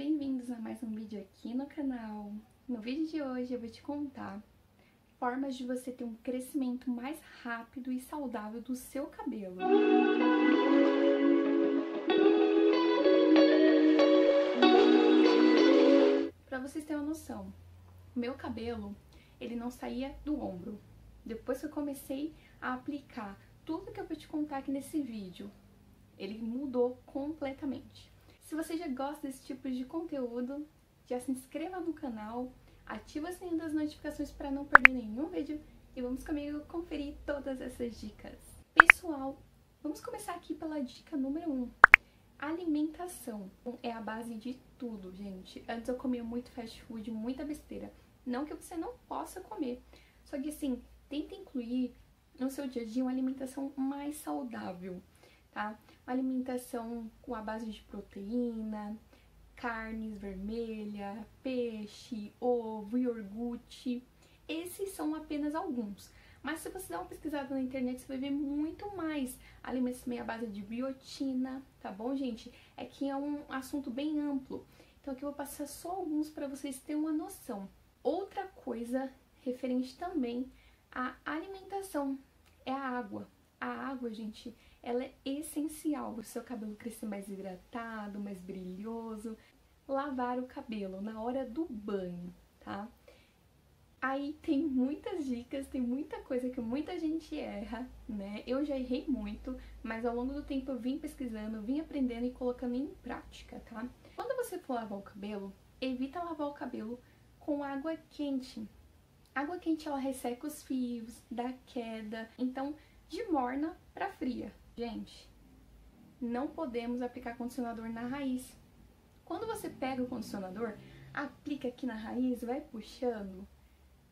Bem-vindos a mais um vídeo aqui no canal. No vídeo de hoje eu vou te contar formas de você ter um crescimento mais rápido e saudável do seu cabelo. Para vocês terem uma noção, meu cabelo, ele não saía do ombro. Depois que eu comecei a aplicar tudo que eu vou te contar aqui nesse vídeo, ele mudou completamente. Se você já gosta desse tipo de conteúdo, já se inscreva no canal, ativa o sininho das notificações para não perder nenhum vídeo e vamos comigo conferir todas essas dicas. Pessoal, vamos começar aqui pela dica número 1. Alimentação é a base de tudo, gente. Antes eu comia muito fast food, muita besteira. Não que você não possa comer, só que assim, tenta incluir no seu dia a dia uma alimentação mais saudável, tá? Uma alimentação com a base de proteína, carnes vermelha, peixe, ovo, iogurte. Esses são apenas alguns, mas se você dar uma pesquisada na internet, você vai ver muito mais. Alimentos também à base de biotina, tá bom, gente? É que é um assunto bem amplo, então aqui eu vou passar só alguns para vocês terem uma noção. Outra coisa referente também à alimentação é a água. A água, gente, ela é essencial para o seu cabelo crescer mais hidratado, mais brilhoso. Lavar o cabelo na hora do banho, tá? Aí tem muitas dicas, tem muita coisa que muita gente erra, né? Eu já errei muito, mas ao longo do tempo eu vim pesquisando, vim aprendendo e colocando em prática, tá? Quando você for lavar o cabelo, evita lavar o cabelo com água quente. Água quente, ela resseca os fios, dá queda, então de morna pra fria. Gente, não podemos aplicar condicionador na raiz. Quando você pega o condicionador, aplica aqui na raiz, vai puxando,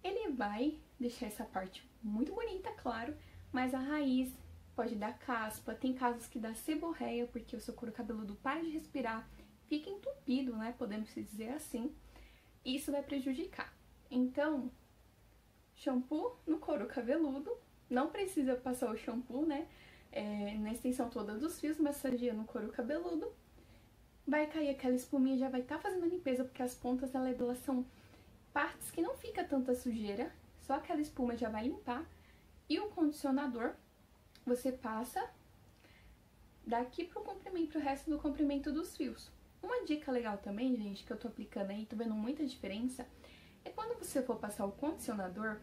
ele vai deixar essa parte muito bonita, claro, mas a raiz pode dar caspa, tem casos que dá seborreia, porque o seu couro cabeludo para de respirar, fica entupido, né, podemos dizer assim, e isso vai prejudicar. Então, shampoo no couro cabeludo, não precisa passar o shampoo, né, na extensão toda dos fios, massageia no couro cabeludo, vai cair aquela espuminha, já vai estar fazendo a limpeza, porque as pontas da labela são partes que não fica tanta sujeira, só aquela espuma já vai limpar. E o condicionador, você passa daqui pro comprimento, pro resto do comprimento dos fios. Uma dica legal também, gente, que eu tô aplicando aí, tô vendo muita diferença, é quando você for passar o condicionador,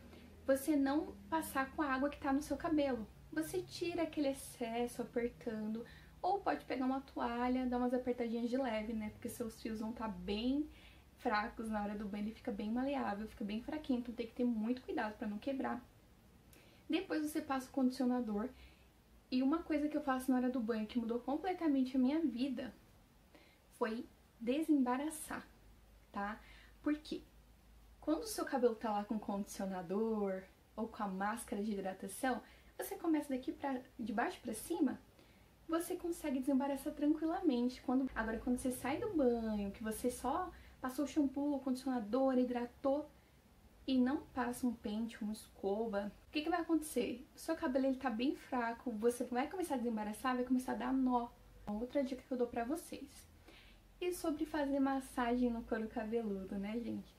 você não passar com a água que tá no seu cabelo. Você tira aquele excesso apertando, ou pode pegar uma toalha, dar umas apertadinhas de leve, né? Porque seus fios vão estar bem fracos na hora do banho, ele fica bem maleável, fica bem fraquinho, então tem que ter muito cuidado pra não quebrar. Depois você passa o condicionador, e uma coisa que eu faço na hora do banho que mudou completamente a minha vida foi desembaraçar, tá? Por quê? Quando o seu cabelo tá lá com condicionador ou com a máscara de hidratação, você começa daqui de baixo pra cima, você consegue desembaraçar tranquilamente. Agora, quando você sai do banho, que você só passou shampoo, condicionador, hidratou e não passa um pente, uma escova, o que vai acontecer? O seu cabelo, ele tá bem fraco, você vai começar a desembaraçar, vai começar a dar nó. Outra dica que eu dou pra vocês. E sobre fazer massagem no couro cabeludo, né, gente?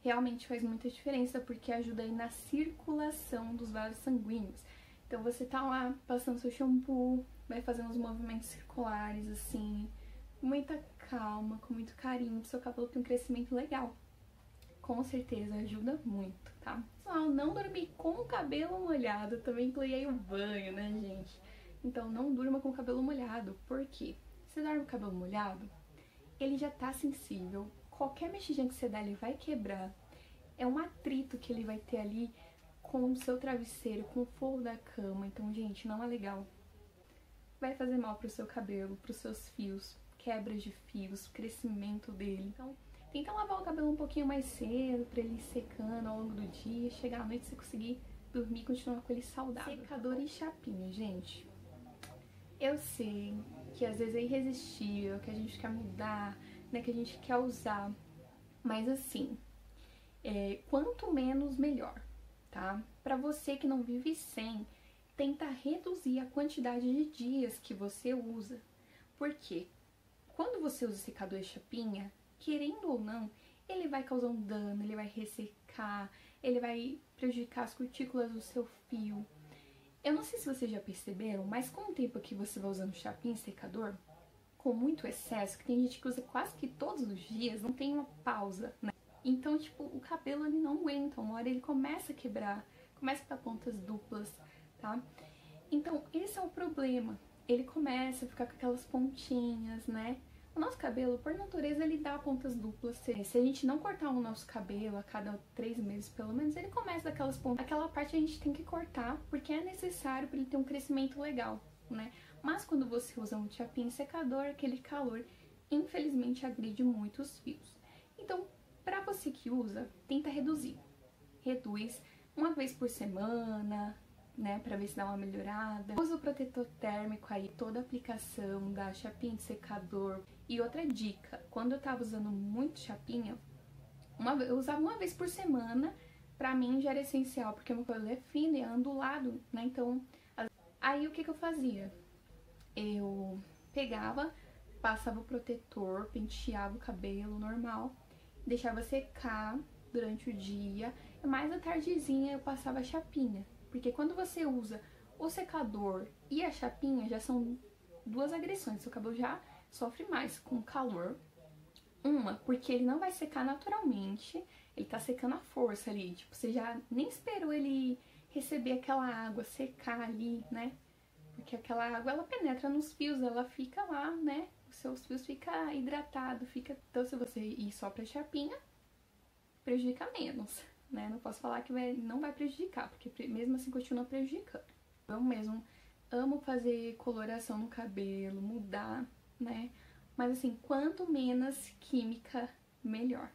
Realmente faz muita diferença, porque ajuda aí na circulação dos vasos sanguíneos. Então você tá lá passando seu shampoo, vai fazendo uns movimentos circulares, assim, com muita calma, com muito carinho, seu cabelo tem um crescimento legal. Com certeza ajuda muito, tá? Pessoal, não dormir com o cabelo molhado, também inclui aí o banho, né, gente? Então não durma com o cabelo molhado, porque se você dorme com o cabelo molhado, ele já tá sensível. Qualquer mexidinha que você dá, ele vai quebrar. É um atrito que ele vai ter ali com o seu travesseiro, com o forro da cama. Então, gente, não é legal. Vai fazer mal pro seu cabelo, pros seus fios, quebras de fios, crescimento dele. Então, tenta lavar o cabelo um pouquinho mais cedo, pra ele ir secando ao longo do dia. Chegar à noite, você conseguir dormir e continuar com ele saudável. Secador e chapinha, gente. Eu sei que às vezes é irresistível, que a gente quer mudar, né, que a gente quer usar, mas assim, quanto menos melhor, tá? Pra você que não vive sem, tenta reduzir a quantidade de dias que você usa, porque quando você usa secador e chapinha, o querendo ou não, ele vai causar um dano, ele vai ressecar, ele vai prejudicar as cutículas do seu fio. Eu não sei se vocês já perceberam, mas com o tempo que você vai usando chapinha e secador, com muito excesso, que tem gente que usa quase que todos os dias, não tem uma pausa, né? Então, tipo, o cabelo ele não aguenta, uma hora ele começa a quebrar, começa a dar pontas duplas, tá? Então, esse é o problema, ele começa a ficar com aquelas pontinhas, né? O nosso cabelo, por natureza, ele dá pontas duplas. Se a gente não cortar o nosso cabelo a cada 3 meses, pelo menos, ele começa daquelas pontas. Aquela parte a gente tem que cortar, porque é necessário para ele ter um crescimento legal, né? Mas quando você usa um chapinha secador, aquele calor, infelizmente, agride muito os fios. Então, para você que usa, tenta reduzir. Reduz 1 vez por semana, né, pra ver se dá uma melhorada. Usa o protetor térmico aí, toda a aplicação da chapinha de secador. E outra dica, quando eu tava usando muito chapinha, eu usava 1 vez por semana, pra mim já era essencial, porque meu cabelo é fino e é ondulado, né, então... Aí o que eu fazia? Eu pegava, passava o protetor, penteava o cabelo normal, deixava secar durante o dia, e mais à tardezinha eu passava a chapinha. Porque quando você usa o secador e a chapinha, já são 2 agressões. Seu cabelo já sofre mais com o calor. Uma, porque ele não vai secar naturalmente. Ele tá secando à força ali. Tipo, você já nem esperou ele receber aquela água, secar ali, né? Porque aquela água, ela penetra nos fios, ela fica lá, né? Os seus fios ficam hidratados, fica... Então, se você ir só pra chapinha, prejudica menos. Né? Não posso falar que não vai prejudicar, porque mesmo assim continua prejudicando. Eu mesmo amo fazer coloração no cabelo, mudar, né? Mas assim, quanto menos química, melhor,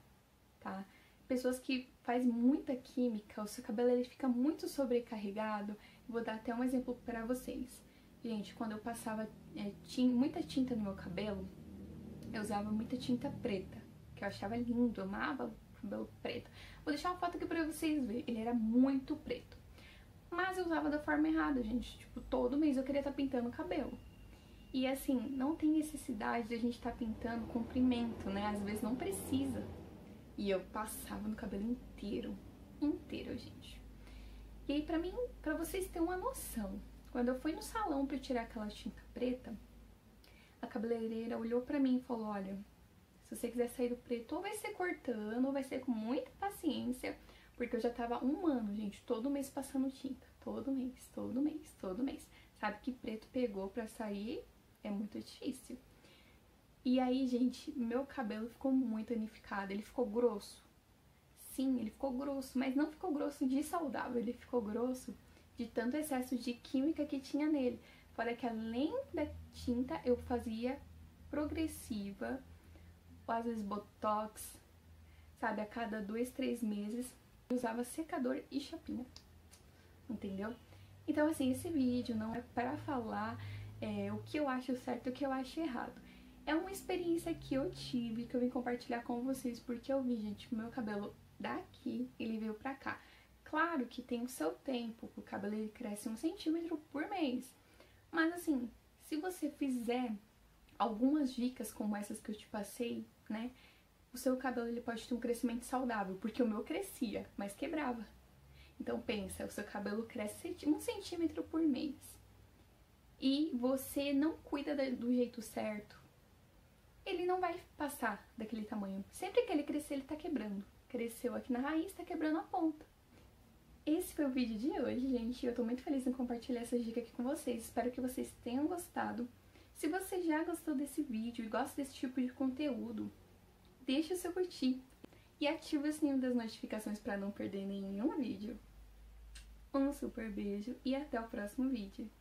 tá? Pessoas que fazem muita química, o seu cabelo ele fica muito sobrecarregado. Vou dar até um exemplo pra vocês. Gente, quando eu passava muita tinta no meu cabelo, eu usava muita tinta preta, que eu achava lindo, eu amava cabelo preto. Vou deixar uma foto aqui pra vocês verem. Ele era muito preto. Mas eu usava da forma errada, gente. Tipo, todo mês eu queria estar pintando o cabelo. E assim, não tem necessidade de a gente estar pintando o comprimento, né? Às vezes não precisa. E eu passava no cabelo inteiro. Inteiro, gente. E aí, pra mim, pra vocês terem uma noção, quando eu fui no salão pra tirar aquela tinta preta, a cabeleireira olhou pra mim e falou, olha... Se você quiser sair do preto, ou vai ser cortando, ou vai ser com muita paciência, porque eu já tava 1 ano, gente, todo mês passando tinta. Todo mês, todo mês, todo mês. Sabe que preto pegou pra sair é muito difícil. E aí, gente, meu cabelo ficou muito danificado, ele ficou grosso. Sim, ele ficou grosso, mas não ficou grosso de saudável, ele ficou grosso de tanto excesso de química que tinha nele. Fora que além da tinta, eu fazia progressiva, ou às vezes botox, sabe, a cada 2, 3 meses, eu usava secador e chapinha, entendeu? Então, assim, esse vídeo não é para falar o que eu acho certo e o que eu acho errado. É uma experiência que eu tive, que eu vim compartilhar com vocês, porque eu vi, gente, o meu cabelo daqui, ele veio pra cá. Claro que tem o seu tempo, o cabelo ele cresce 1 centímetro por mês, mas assim, se você fizer algumas dicas como essas que eu te passei, né? O seu cabelo ele pode ter um crescimento saudável, porque o meu crescia, mas quebrava. Então pensa, o seu cabelo cresce 1 centímetro por mês e você não cuida do jeito certo, ele não vai passar daquele tamanho. Sempre que ele crescer, ele tá quebrando. Cresceu aqui na raiz, tá quebrando a ponta. Esse foi o vídeo de hoje, gente. Eu tô muito feliz em compartilhar essas dicas aqui com vocês. Espero que vocês tenham gostado. Se você já gostou desse vídeo e gosta desse tipo de conteúdo, deixa o seu curtir e ativa o sininho das notificações para não perder nenhum vídeo. Um super beijo e até o próximo vídeo.